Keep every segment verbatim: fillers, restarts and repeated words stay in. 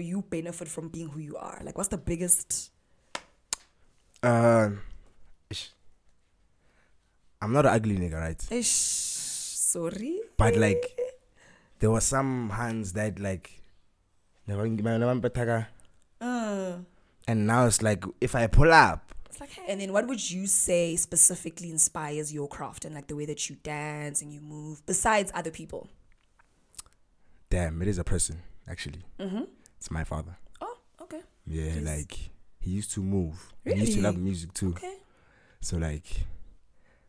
you benefit from being who you are? Like, what's the biggest? Uh, ish. I'm not an ugly nigga, right? Ish. Sorry. But like, there were some hands that like, uh. and now it's like, if I pull up. It's like, hey. And then what would you say specifically inspires your craft and like the way that you dance and you move, besides other people? Damn, it is a person, actually. Mm-hmm. It's my father. Oh, okay. Yeah, Please. like, he used to move. Really? He used to love music too. Okay. So like,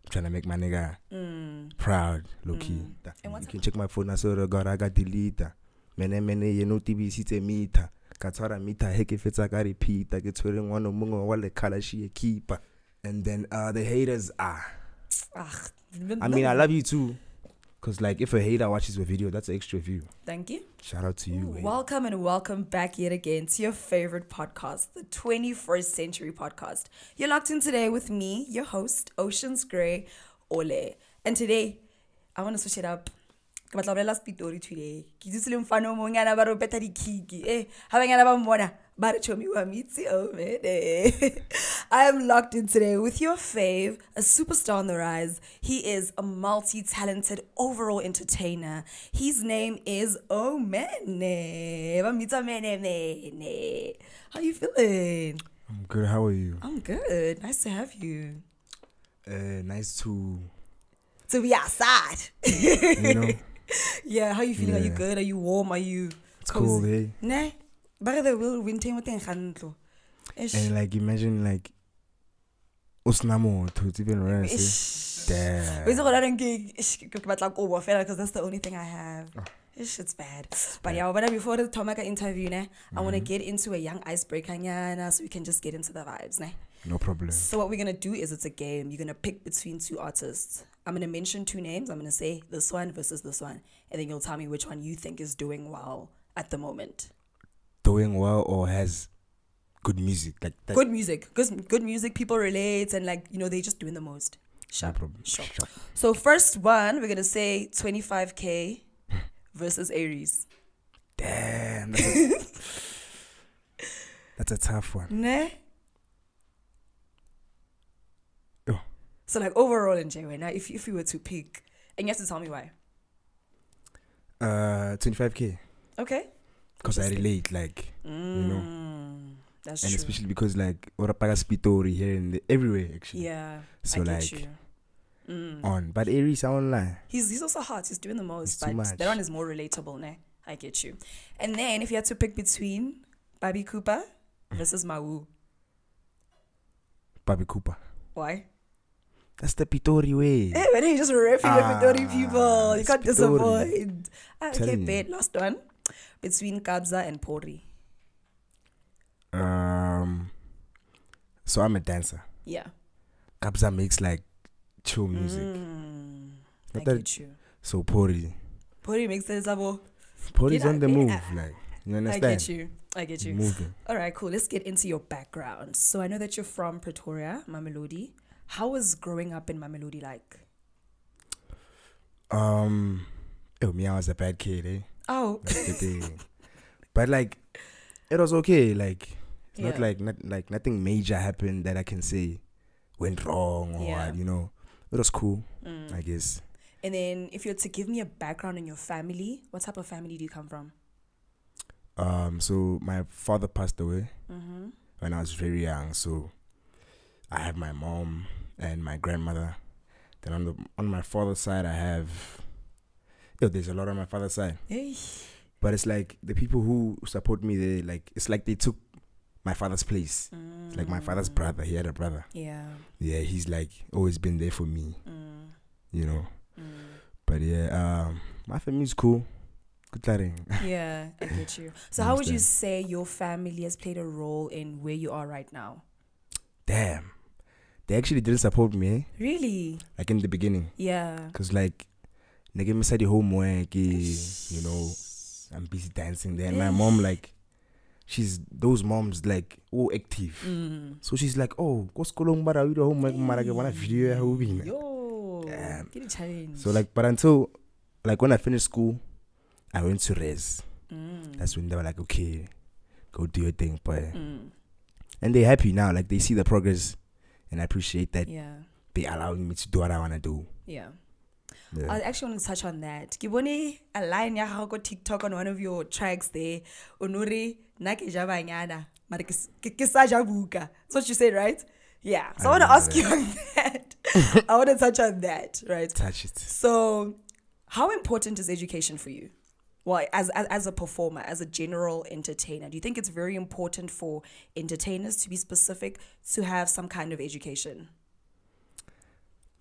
I'm trying to make my nigga mm. proud, low-key. Mm. And what's you can check my phone. I saw the God, I got deleted. Mene mene ye no T V site meter. Katara meter heke feta ka repeat. I get to ring one mungo wale kalashi keeper. And then uh, the haters are. Ah. I mean, I love you too. Because, like, if a hater watches your video, that's an extra view. Thank you. Shout out to you. Ooh, welcome and welcome back yet again to your favorite podcast, the twenty-first century podcast. You're locked in today with me, your host, Ocean's Grey Ole. And today, I want to switch it up. I'm going to speak to you today. I'm going to I am locked in today with your fave, a superstar on the rise. He is a multi-talented overall entertainer. His name is Omaannn one. How are you feeling? I'm good. How are you? I'm good. Nice to have you. Uh, nice to... To be outside. You know? Yeah, how you feeling? Yeah. Are you good? Are you warm? Are you It's cozy? Cold, hey? Nah. But they will winter and like imagine like Usnamo to even rest. Damn. Because that's the only thing I have. Oh. Ish, it's bad. It's but bad. Yeah, but before the Tomaka interview, ne, mm-hmm. I want to get into a young icebreaker so we can just get into the vibes. Ne? No problem. So what we're going to do is it's a game. You're going to pick between two artists. I'm going to mention two names. I'm going to say this one versus this one. And then you'll tell me which one you think is doing well at the moment. Doing well or has good music? like that. Good music. Good, good music. People relate and like, you know, they're just doing the most. Sure. No problem. Sure. Sure. So first one, we're going to say twenty-five K. Versus Aries. Damn. That's a, that's a tough one. Ne? Oh. So like overall in J W, now if if you were to pick, and you have to tell me why. Uh twenty-five K. Okay. Because I relate, like mm, you know. That's and true. And especially because like Orapaga Spitori here and everywhere actually. Yeah. So I like get you. Mm. On, but Aries, I won't lie. He's he's also hot. He's doing the most, it's but that one is more relatable, ne? I get you. And then if you had to pick between Bobby Cooper versus Mau, Bobby Cooper. Why? That's the Pitori way. Hey, but you just riffing ah, the Pitori people. You can't Pitori. disappoint. Ah, okay, bet last one between Kabza and Pori. Um, so I'm a dancer. Yeah. Kabza makes like. Chill music. Mm, Not that it, so Pori. Pori makes sense, Abo. Pori's on the move, I, like you understand. I get you. I get you. Moving. All right, cool. Let's get into your background. So I know that you're from Pretoria, Mamelodi. How was growing up in Mamelodi like? Um, oh, me, I was a bad kid, eh? Oh. That's the thing. But like, it was okay. Like, it's yeah. not like not like nothing major happened that I can say went wrong or yeah. you know. It was cool, mm. I guess. And then if you were to give me a background on your family, what type of family do you come from? Um, so my father passed away mm-hmm. when I was very young. So I have my mom and my grandmother. Then on the on my father's side, I have... Yo, there's a lot on my father's side. Hey. But it's like the people who support me, they like it's like they took my father's place. Mm. It's like my father's brother. He had a brother. Yeah. Yeah, he's like always been there for me. Mm. You know. Mm. But yeah, um, my family's cool. Good thing. Yeah, I get you. So how would you say your family has played a role in where you are right now? Damn. They actually didn't support me. Eh? Really? Like in the beginning. Yeah. Because like, they gave me the homework, you know, I'm busy dancing there. And my mom like, she's those moms like all active, mm. so she's like, oh, go school on bara we do homework mara ke bona video ya ubi na. Yo, get a challenge. So like, but until like when I finished school, I went to res. Mm. That's when they were like, okay, go do your thing, but mm. and they're happy now. Like, they see the progress, and I appreciate that. Yeah, they allowing me to do what I want to do. Yeah. Yeah. I actually want to touch on that. Kibone a line ya go TikTok on one of your tracks there. Onuri nakejabanyana, mari kisajabuka. That's what you said, right? Yeah. So I, I want to ask that. you on that. I want to touch on that, right? Touch it. So, how important is education for you? Well, as, as as a performer, as a general entertainer, do you think it's very important for entertainers, to be specific, to have some kind of education?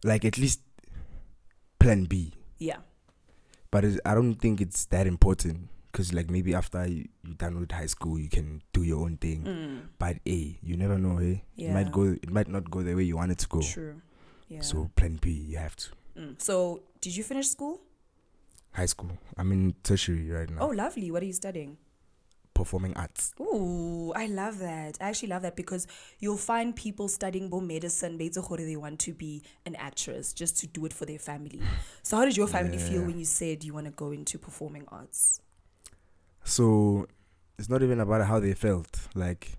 Like, at least plan B. Yeah. But it's, I don't think it's that important, because like maybe after you, you're done with high school, you can do your own thing. Mm. But A, you never know, eh? Yeah. It might go, it might not go the way you want it to go. True. Yeah. So plan B, you have to. Mm. So did you finish school? High school. I'm in tertiary right now. Oh, lovely. What are you studying? Performing arts. Ooh, I love that. I actually love that, because you'll find people studying bo medicine, they want to be an actress just to do it for their family. So how did your family yeah. feel when you said you want to go into performing arts? So it's not even about how they felt. Like,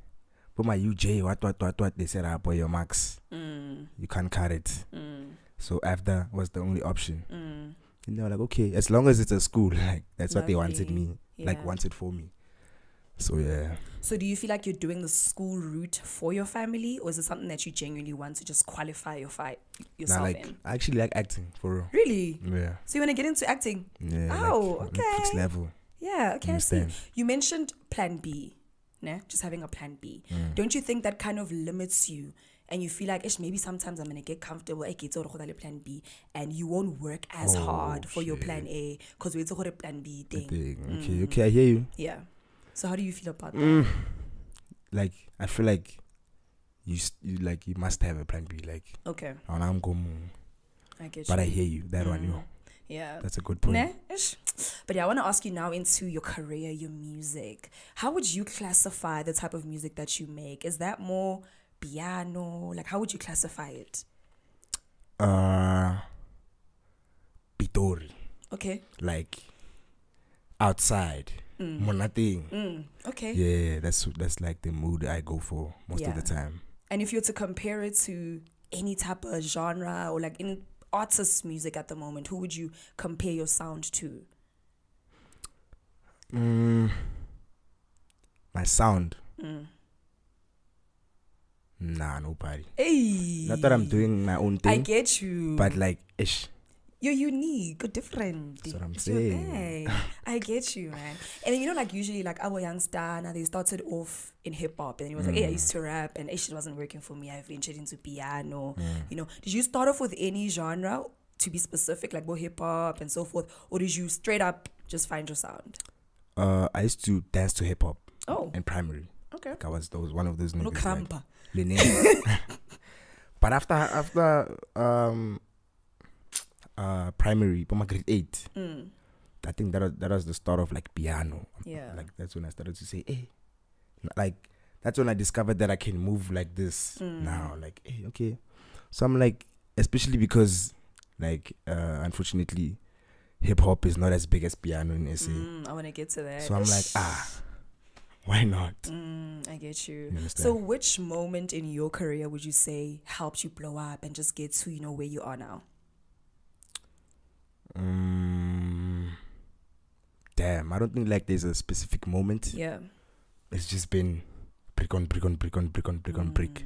but my U J, what, what, what, what, they said, ah, boy, your marks. Mm. You can't cut it. Mm. So A F D A was the only option. Mm. And they were like, okay, as long as it's a school, like, that's lovely. What they wanted me, yeah. like wanted for me. So yeah. So do you feel like you're doing the school route for your family, or is it something that you genuinely want to just qualify your fight yourself nah, like, in? I actually like acting, for real. Really? Yeah. So you want to get into acting? Yeah. Oh, like, okay. Next level. Yeah. Okay. I see. You mentioned plan B, nah? Just having a plan B. Mm. Don't you think that kind of limits you, and you feel like, ish, maybe sometimes I'm gonna get comfortable, I get to plan B, and you won't work as oh, hard for shit. your plan A, because we to plan B thing. thing. Okay. Mm. Okay. I hear you. Yeah. So how do you feel about that? Mm. Like, I feel like you, you like you must have a plan B. Like, okay, I'm going. I get you. But I hear you. That mm. one, you. Yeah, that's a good point. Nah? But yeah, I want to ask you now into your career, your music. How would you classify the type of music that you make? Is that more piano? Like, how would you classify it? Uh, pitori. Okay. Like, outside. Nothing. Mm. Okay. Yeah, that's that's like the mood I go for most yeah. of the time. And if you were to compare it to any type of genre or like any artist music at the moment, who would you compare your sound to? Mm. My sound. Mm. Nah, nobody. Hey. Not that I'm doing my own thing. I get you. But like, ish. You're unique, you're different. That's what I'm saying. I get you, man. And then, you know, like usually, like our young star, now they started off in hip hop, and he was mm. like, "Hey, I used to rap, and it wasn't working for me. I ventured into piano." Mm. You know, did you start off with any genre to be specific, like both hip hop and so forth, or did you straight up just find your sound? Uh, I used to dance to hip hop. Oh. In primary. Okay. Like I was, I was one of those. Look, Rampa. But after, after, um. Uh, primary, but my grade eight. Mm. I think that was, that was the start of like piano. Yeah, like that's when I started to say, "Hey," like that's when I discovered that I can move like this mm. now. Like, hey, okay. So I'm like, especially because, like, uh, unfortunately, hip hop is not as big as piano in S A. Mm, I want to get to that. So I'm like, ah, why not? Mm, I get you. you so, which moment in your career would you say helped you blow up and just get to, you know, where you are now? Um, damn, I don't think like there's a specific moment. Yeah, it's just been brick on brick on brick on brick on brick mm. on brick.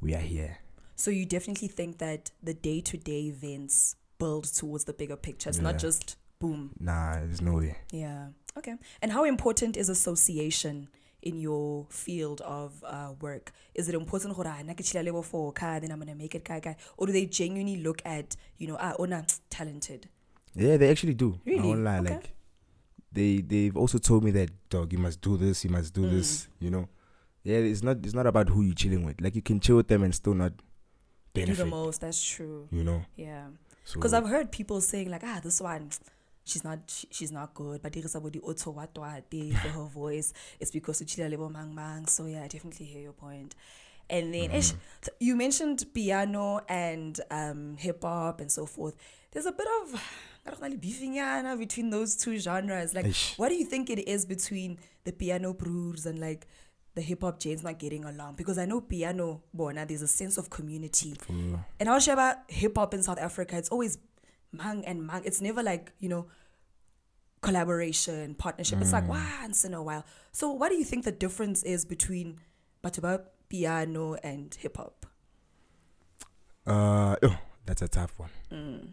We are here. So you definitely think that the day-to-day events build towards the bigger picture. It's yeah. not just boom. Nah, there's no way. Yeah. Okay. And how important is association in your field of uh, work? Is it important for Folka, then I'm gonna make it, or do they genuinely look at, you know, ah, ona talented? Yeah, they actually do. Really? I won't lie. Okay. Like, they they've also told me that, dog, you must do this, you must do mm. this. You know, yeah, it's not it's not about who you're chilling with. Like, you can chill with them and still not benefit. Do the most. That's true. You know. Yeah. Because so, I've heard people saying like, ah, this one, she's not she, she's not good, but there is somebody auto what for her voice. It's because it's chila lebo mang mang. So yeah, I definitely hear your point. And then mm. you mentioned piano and um, hip hop and so forth. There's a bit of beefing between those two genres. Like, Ish. what do you think it is between the piano brews and like the hip-hop chains not getting along, because I know piano bona there's a sense of community. Mm. And I'll share about hip-hop in South Africa, it's always mang and mang, it's never like, you know, collaboration, partnership. Mm. It's like once in a while. So what do you think the difference is between Batubab, piano and hip-hop? Uh, oh, that's a tough one. Mm.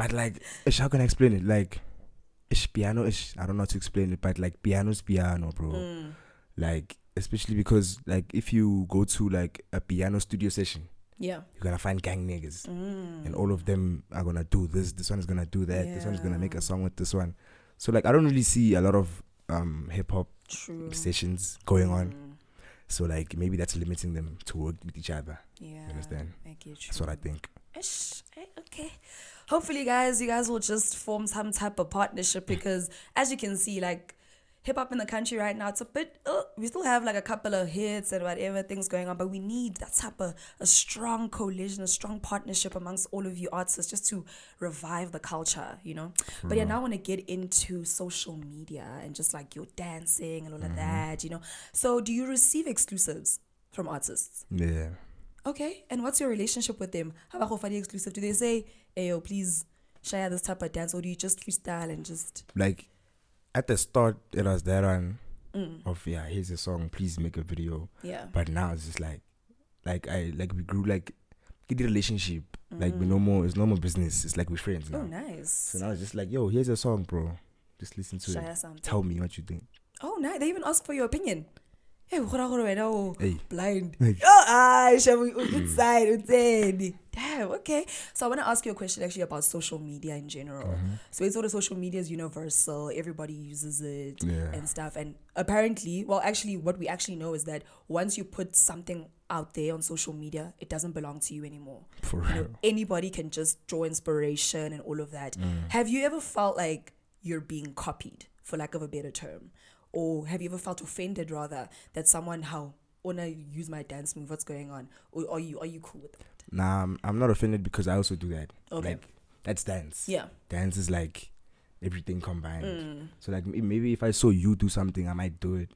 But like, how can I explain it? Like, ish piano ish, I don't know how to explain it, but like piano's piano, bro. Mm. Like, especially because like if you go to like a piano studio session, yeah, you're gonna find gang niggas. Mm. And all of them are gonna do this, this one is gonna do that, yeah. This one's gonna make a song with this one. So like I don't really see a lot of um hip hop True. sessions going mm. on. So like maybe that's limiting them to work with each other. Yeah. You understand? That's what I think. Ish. Okay. Hopefully, guys, you guys will just form some type of partnership, because as you can see, like, hip-hop in the country right now, it's a bit, uh, we still have, like, a couple of hits and whatever things going on, but we need that type of a strong coalition, a strong partnership amongst all of you artists just to revive the culture, you know? Mm. But yeah, now I want to get into social media and just, like, your dancing and all mm. of that, you know? So do you receive exclusives from artists? Yeah. Okay, and what's your relationship with them? How about the exclusive? Do they say, hey, yo, please share this type of dance, or do you just freestyle and just... Like, at the start, it was that one mm. of, yeah, here's a song, please make a video. Yeah. But now it's just like, like, I, like we grew, like, get the relationship. Mm. Like, we no more, it's no more business. It's like we're friends now. Oh, nice. So now it's just like, yo, here's a song, bro. Just listen to share it. Something. Tell me what you think. Oh, nice. They even ask for your opinion. Hey, hey. Blind. Hey. Oh, ah, damn, okay. So I want to ask you a question actually about social media in general. Mm-hmm. So it's all the social media is universal. Everybody uses it yeah. and stuff. And apparently, well, actually, what we actually know is that once you put something out there on social media, it doesn't belong to you anymore. For real. You know, anybody can just draw inspiration and all of that. Mm. Have you ever felt like you're being copied, for lack of a better term? Or have you ever felt offended, rather, that someone, how, oh, no, use my dance move, what's going on? Or are you, are you cool with that? Nah, I'm, I'm not offended, because I also do that. Okay. Like, that's dance. Yeah. Dance is like everything combined. Mm. So like maybe if I saw you do something, I might do it.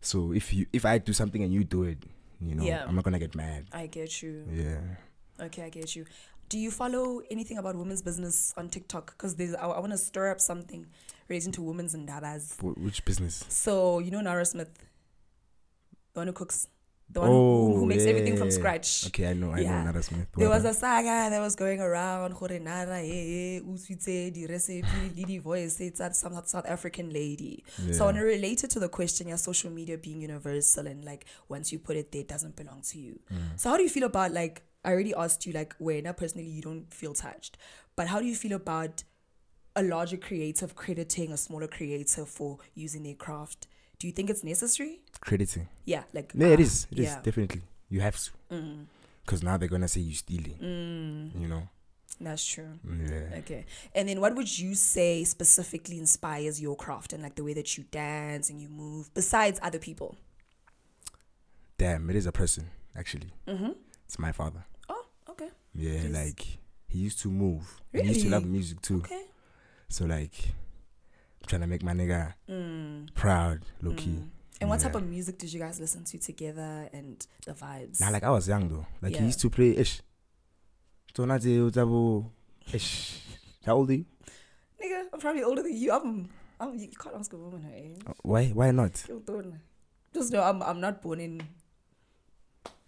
So if you, if I do something and you do it, you know, yeah. I'm not going to get mad. I get you. Yeah. Okay, I get you. Do you follow anything about women's business on TikTok? Because there's, I, I want to stir up something relating to women's and dabas. Which business? So, you know Nara Smith? The one who cooks. The one oh, who, who makes yeah. everything from scratch. Okay, I know. I yeah. know Nara Smith. There was a saga that was going around. The recipe, voice. It's that South African lady. Yeah. So, on a related to the question, your social media being universal and like once you put it there, it doesn't belong to you. Mm. So, how do you feel about like, I already asked you, like, where now personally you don't feel touched, but how do you feel about a larger creative crediting a smaller creator for using their craft? Do you think it's necessary? Crediting? Yeah, like yeah, uh, it is. It yeah. is definitely. You have to, because mm. now they're gonna say you stealing. Mm. You know. That's true. Yeah. Okay. And then, what would you say specifically inspires your craft and like the way that you dance and you move, besides other people? Damn, it is a person actually. Mm-hmm. It's my father. Okay. Yeah, Please. like he used to move. Really? He used to love music too. Okay. So like, I'm trying to make my nigga mm. proud, low mm. key. And what yeah. type of music did you guys listen to together and the vibes? Nah, like I was young though. Like yeah. he used to play ish. ish. How old are you? Nigga, I'm probably older than you. I'm. I'm you can't ask a woman her age. Uh, why? Why not? Just know I'm. I'm not born in.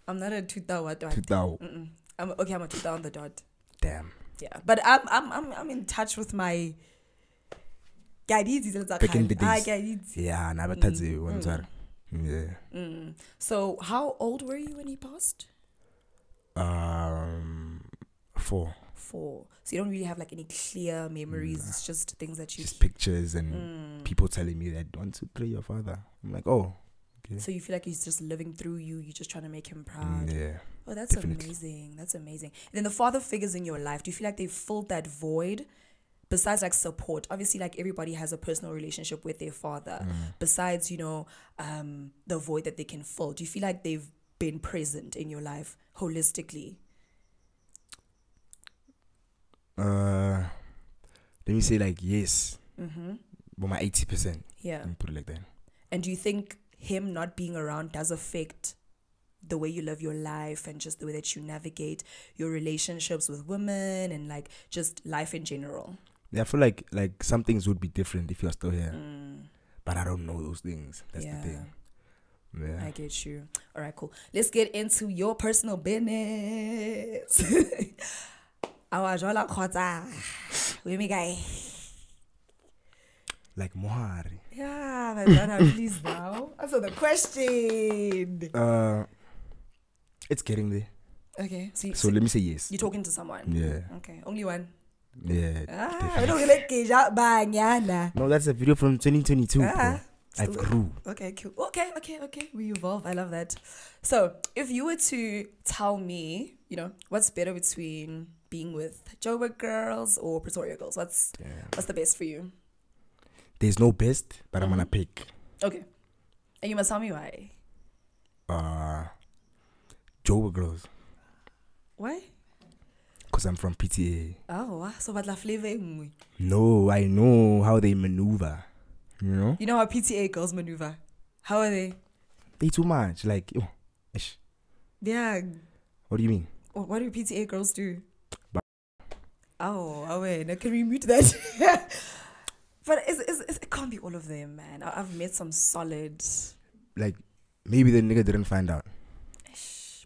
I'm not a two thousand. I'm, okay, I'm a two down the dot. Damn. Yeah, but I'm I'm I'm I'm in touch with my. Back in the days. Yeah, never touched it once. Yeah. Mm. So, how old were you when he passed? Um, four. Four. So you don't really have like any clear memories. Mm. It's just things that you. Just pictures and mm. people telling me that one, two, three, your father. I'm like, oh. Okay. So you feel like he's just living through you. You're just trying to make him proud. Yeah. Oh, that's Definitely. amazing. That's amazing. And then the father figures in your life, do you feel like they filled that void besides like support? Obviously, like everybody has a personal relationship with their father. Mm. Besides, you know, um, the void that they can fill. Do you feel like they've been present in your life holistically? Uh, let me say like yes, mm-hmm. but my eighty percent. Yeah. Let me put it like that. And do you think him not being around does affect the way you live your life and just the way that you navigate your relationships with women and like just life in general? Yeah, I feel like like some things would be different if you're still here. Mm. But I don't know those things. That's yeah. the thing. Yeah. I get you. All right, cool. Let's get into your personal business. Like Mohari. Yeah, my brother, please now. Answer the question. Uh, it's getting there. Okay. So, you, so, so let me say yes. You're talking to someone? Yeah. Okay. Only one? Yeah. Ah, no, that's a video from twenty twenty-two. Ah, I grew. Okay, cool. Okay, okay, okay. We evolve. I love that. So if you were to tell me, you know, what's better between being with Joburg girls or Pretoria girls? What's yeah. what's the best for you? There's no best, but mm. I'm gonna pick. Okay. And you must tell me why. Uh Joburg girls. Why? Because I'm from P T A. Oh, so what la flavor? No, I know how they maneuver. You know? You know how P T A girls maneuver? How are they? They too much. Like, oh, ish. Yeah. What do you mean? What do P T A girls do? But oh, oh wait. Now can we mute that? But it's, it's, it's, it can't be all of them, man. I, I've met some solid. Like, maybe the nigga didn't find out.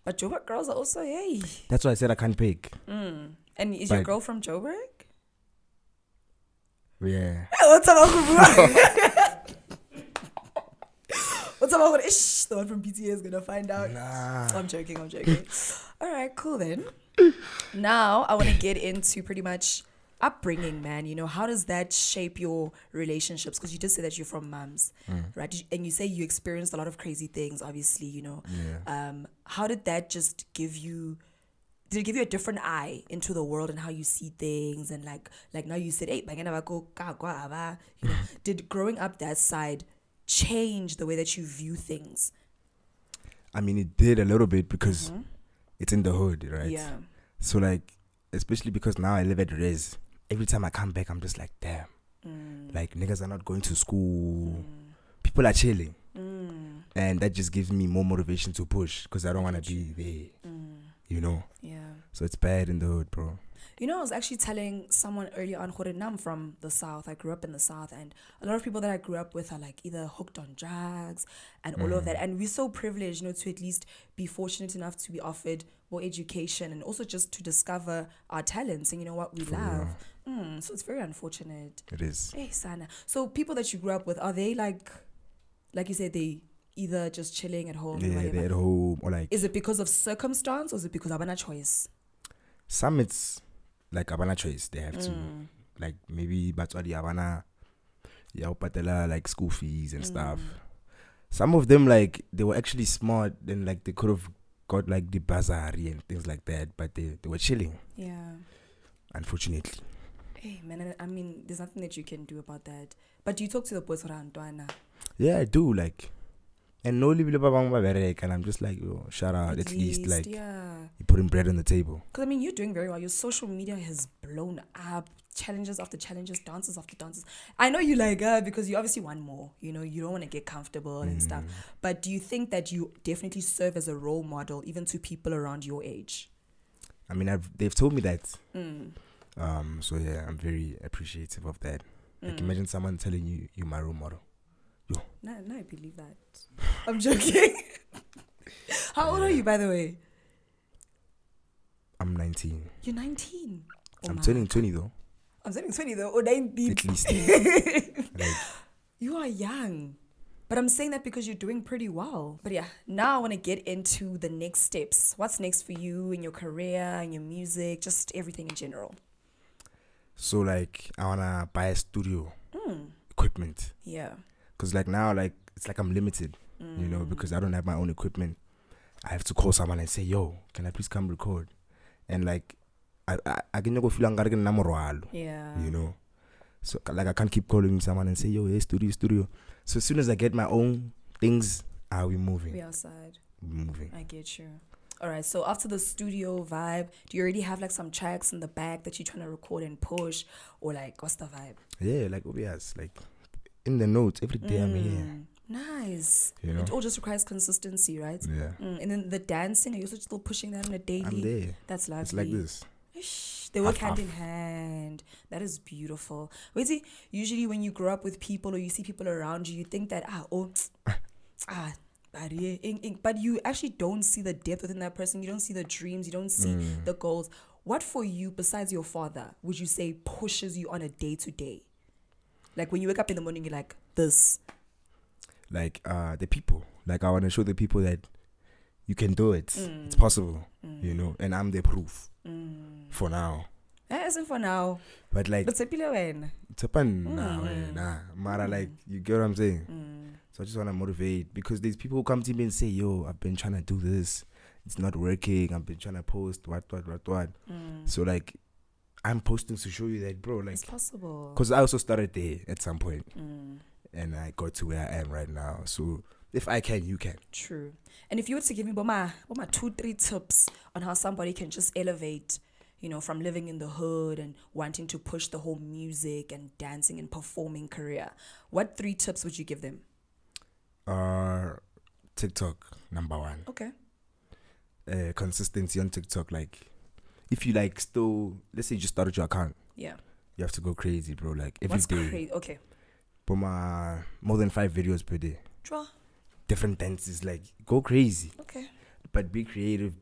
But Joburg girls are also, hey. That's why I said I can't pick. Mm. And is but your girl from Joburg? Yeah. What's up, what's up, ish? The one from P T A is gonna find out. Nah. I'm joking. I'm joking. All right, cool then. Now I want to get into pretty much upbringing, man. You know, how does that shape your relationships? Because you just say that you're from mums, mm. right? And you say you experienced a lot of crazy things. Obviously, you know. Yeah. Um, how did that just give you? Did it give you a different eye into the world and how you see things? And like like now you said, hey, you know, did growing up that side change the way that you view things? I mean, it did a little bit because mm-hmm. it's in the hood, right? Yeah. So like, especially because now I live at Res. Every time I come back, I'm just like, damn. Mm. Like, niggas are not going to school. Mm. People are chilling. Mm. And that just gives me more motivation to push because I don't want to be there. Mm. You know, yeah. So it's bad in the hood, bro. You know, I was actually telling someone earlier on, I'm from the South. I grew up in the South, and a lot of people that I grew up with are like either hooked on drugs and all mm. of that. And we're so privileged, you know, to at least be fortunate enough to be offered more education and also just to discover our talents and you know what we for love. Yeah. Mm, so it's very unfortunate. It is. Hey, Sana. So people that you grew up with, are they like, like you said, they either just chilling at home, yeah, they're at home, or like, is it because of circumstance or is it because abana choice? Some it's like abana choice, they have mm. to, like maybe batswadi abana ya upatela like school fees and mm. stuff. Some of them like they were actually smart and like they could have got like the bazari and things like that, but they they were chilling. Yeah, unfortunately. Hey man, I mean there's nothing that you can do about that. But do you talk to the boys around Duana? Yeah, I do like. And no live and I'm just like, yo, shout out, at, at least, least like yeah. you're putting bread on the table. Because I mean you're doing very well. Your social media has blown up, challenges after challenges, dances after dances. I know you like uh, because you obviously want more, you know, you don't want to get comfortable mm. and stuff. But do you think that you definitely serve as a role model even to people around your age? I mean I've they've told me that. Mm. Um, so yeah, I'm very appreciative of that. Like mm. imagine someone telling you you're my role model. No, no, I believe that. I'm joking. How old uh, are you, by the way? I'm nineteen. You're nineteen? Oh I'm turning twenty, though. I'm turning twenty, though. Or nineteen. At least. Like, you are young. But I'm saying that because you're doing pretty well. But yeah, now I want to get into the next steps. What's next for you in your career, and your music, just everything in general? So, like, I want to buy a studio mm. equipment. Yeah. Because like now, like it's like I'm limited, mm. you know, because I don't have my own equipment. I have to call someone and say, yo, can I please come record? And like, I I can go feel like yeah, you know, so like I can't keep calling someone and say, yo, hey, studio, studio. So as soon as I get my own things, I'll be moving. We outside. We're moving. I get you. All right, so after the studio vibe, do you already have like some tracks in the bag that you're trying to record and push, or like what's the vibe? Yeah, like obvious, like in the notes every day. Mm. I'm here. Nice. You know? It all just requires consistency, right? Yeah. Mm. And then the dancing, are you also still pushing that on a daily? I'm there. That's lovely. It's like this. They work half, hand half. in hand. That is beautiful. Wait, see, usually when you grow up with people or you see people around you, you think that, ah, oh, ah, but you actually don't see the depth within that person. You don't see the dreams. You don't see mm. the goals. What for you, besides your father, would you say pushes you on a day-to-day? Like when you wake up in the morning, you're like, this. Like uh, the people. Like I want to show the people that you can do it. Mm. It's possible, mm. you know, and I'm the proof. Mm. For now. Eh, isn't for now. But like it's happen mm. now, eh, nah. Mara, mm. like you get what I'm saying? Mm. So I just wanna motivate, because there's people who come to me and say, yo, I've been trying to do this, it's not working, I've been trying to post, what what what what. Mm. So like I'm posting to show you that, bro, like it's possible. Because I also started there at some point. Mm. And I got to where I am right now. So if I can, you can. True. And if you were to give me Boma, Boma two, three tips on how somebody can just elevate, you know, from living in the hood and wanting to push the whole music and dancing and performing career, what three tips would you give them? Uh, TikTok, number one. Okay. Uh, consistency on TikTok. Like, if you like still, let's say you just started your account. Yeah. You have to go crazy, bro. Like, every What's day. Crazy? Okay. Boma, more than five videos per day. Draw. Different dances, like go crazy. Okay, but be creative.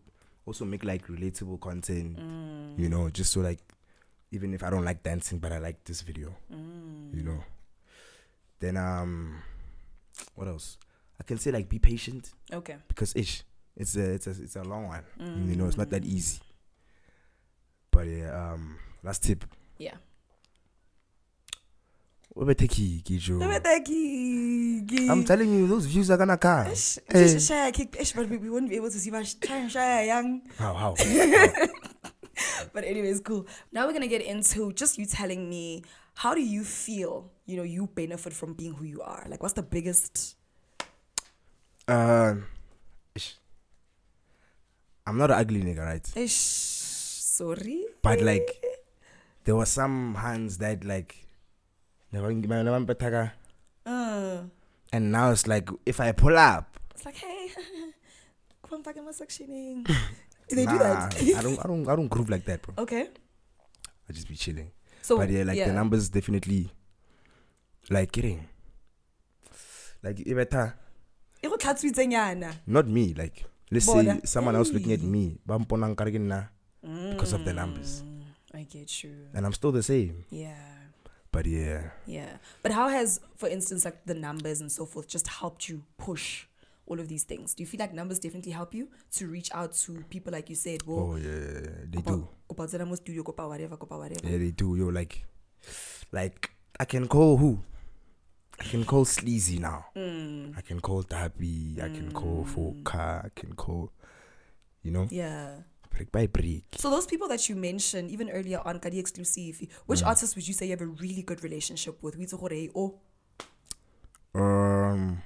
Also make like relatable content, mm. you know, just so like even if I don't like dancing, but I like this video, mm. you know. Then um what else I can say, like be patient. Okay, because ish it's a it's a it's a long one. Mm. You know, it's not that easy. But yeah, um last tip. Yeah. I'm telling you, those views are gonna come. But we won't be able to see much. How, how? But anyways, cool. Now we're gonna get into just you telling me, how do you feel, you know, you benefit from being who you are? Like, what's the biggest? Uh, ish. I'm not an ugly nigga, right? Ish. Sorry. But like, there were some hands that like. Uh. And now it's like, if I pull up, it's like, hey, come back in my sectioning. Do they nah, do that? I don't, I don't, I don't groove like that, bro. Okay. I just be chilling. So, but yeah, like yeah. the numbers definitely, like kidding. Like not me. Like let's Border. say someone hey. else looking at me, because of the numbers. I get you. And I'm still the same. Yeah. But yeah. Yeah. But how has, for instance, like the numbers and so forth just helped you push all of these things? Do you feel like numbers definitely help you to reach out to people like you said? Well, oh, yeah, yeah. They do. Yeah, they do. Yo, like, like I can call who? I can call Sleazy now. Mm. I can call Tapi. Mm. I can call Folka. I can call, you know? Yeah. Brick by brick. So those people that you mentioned even earlier on, Kadi Exclusive, which mm. artists would you say you have a really good relationship with? Um,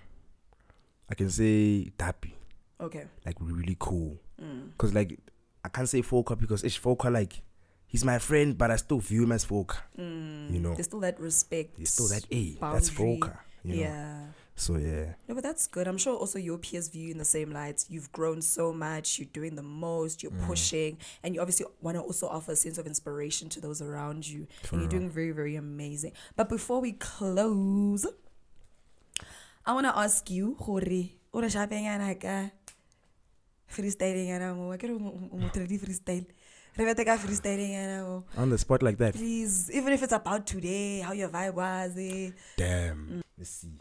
I can say Tapi. Okay. Like really cool. Mm. Cause like I can't say Folka, because it's Folka, like he's my friend, but I still view him as Folka. Mm. You know. There's still that respect. There's still that A. Boundary. That's Folka. You know? Yeah. So yeah. No, but that's good. I'm sure also your peers view you in the same light. You've grown so much. You're doing the most. You're mm. pushing, and you obviously want to also offer a sense of inspiration to those around you. For and you're real. doing very, very amazing. But before we close, I want to ask you, Hori, ora shopping and I ka freestyling and I'm working on freestyle. On the spot like that. Please, even if it's about today, how your vibe was. Eh? Damn. Mm. Let's see.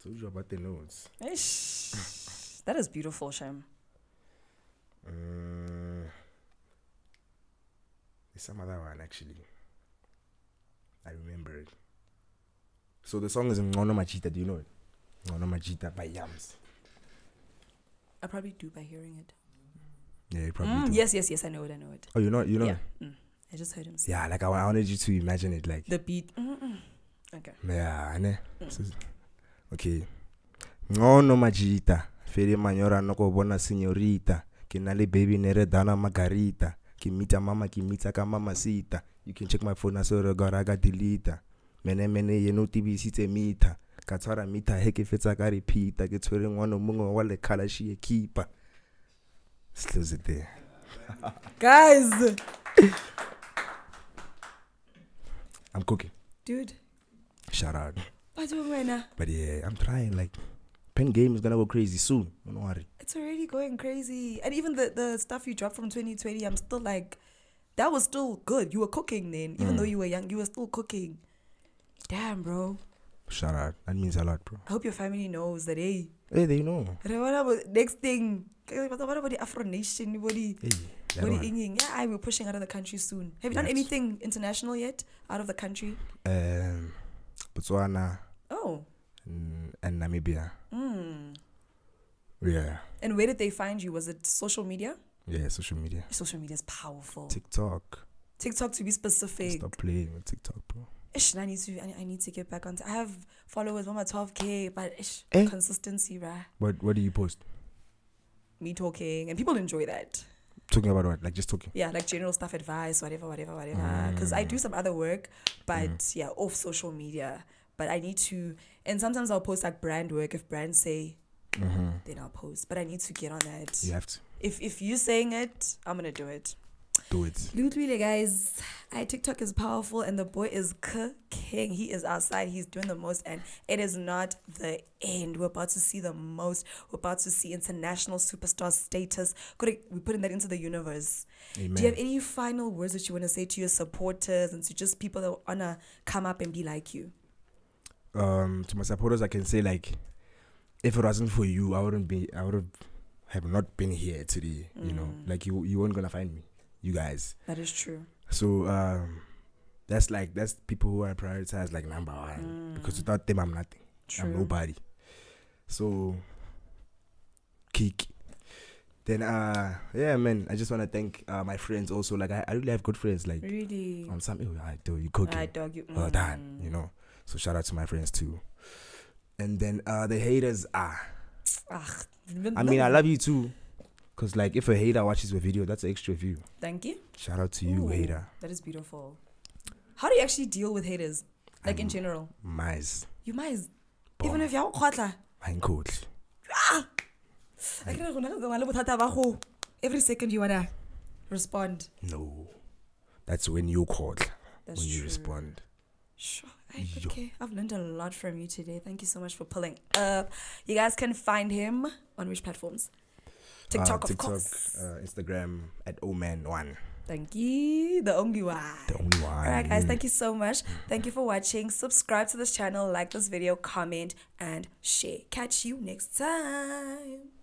Told you about the notes. Ish. That is beautiful, Shem. Uh, there's some other one, actually. I remember it. So the song is Ngono Machita. Do you know it? Ngono Machita by Yams. I probably do by hearing it. Yeah, you probably mm, do. Yes, yes, yes. I know it. I know it. Oh, you know it? You know yeah. it? Mm. I just heard him say Yeah, like I, I wanted you to imagine it. Like the beat. Mm -mm. Okay. Yeah, I know. Mm. So, okay. Ngono Machita. Fere manyora noko bona señorita. Kinali baby nere dana margarita. Kimita mama kimita ka mama sita. You can check my phone as well. God, I got delete. Mene mene ye no T V site meter. Katara meter heke fetsa ka repeat. Ke tshwere ngwana mongwe wa le khalashi ye keeper. Let's close it there. Guys. I'm cooking. Dude. Shout out. What's wrong right now? But yeah, I'm trying. Like, pen game is gonna go crazy soon. Don't worry. It's already going crazy. And even the, the stuff you dropped from twenty twenty, I'm still like, that was still good. You were cooking then. Even mm. though you were young, you were still cooking. Damn, bro. Shout out. That means a lot, bro. I hope your family knows that, hey. Hey, they know. Next thing. What about the Afro Nation? Hey, yeah, I will be pushing out of the country soon. Have you yes. done anything international yet? Out of the country? Um, Botswana. Oh. And, and Namibia. Mm. Yeah. And where did they find you? Was it social media? Yeah, social media. Social media is powerful. TikTok. TikTok, to be specific. Stop playing with TikTok, bro. Ish, I need to. I need to get back on. I have followers, one my twelve K, but ish, eh? Consistency, right? What What do you post? Me talking, and people enjoy that. Talking about what? Like just talking? Yeah, like general stuff, advice, whatever, whatever, whatever. Because mm. I do some other work, but mm. yeah, off social media. But I need to, and sometimes I'll post like brand work. If brands say, mm-hmm. then I'll post. But I need to get on that. You have to. If If you're saying it, I'm gonna do it. Do it. Lutwile, guys. I TikTok is powerful and the boy is cooking. He is outside. He's doing the most and it is not the end. We're about to see the most. We're about to see international superstar status. We're putting that into the universe. Amen. Do you have any final words that you want to say to your supporters and to just people that want to come up and be like you? Um, to my supporters, I can say, like, if it wasn't for you, I wouldn't be, I would have, have not been here today. Mm. You know, like you, you weren't going to find me. You guys. That is true. So um, that's like that's people who I prioritize like number one mm. because without them I'm nothing. True. I'm nobody. So kick. Then uh yeah man, I just wanna thank uh, my friends also. Like I, I really have good friends. Like really. On some oh, I do you cooking. I dog you. Mm. Well done. You know. So shout out to my friends too. And then uh the haters are. Ah. I mean I love you too. Because, like, if a hater watches your video, that's an extra view. Thank you. Shout out to you, ooh, hater. That is beautiful. How do you actually deal with haters? Like, I'm in general? Mize. You mize? Bon. Even if you're a I'm cold. Ah! Every second you want to respond. No. That's when you call. That's when you true. Respond. Sure. Right, okay. I've learned a lot from you today. Thank you so much for pulling up. You guys can find him on which platforms? TikTok, uh, of TikTok, course. Uh, Instagram at Omaann one. Thank you. The only one. The only one. All right, guys. Thank you so much. Thank you for watching. Subscribe to this channel. Like this video. Comment and share. Catch you next time.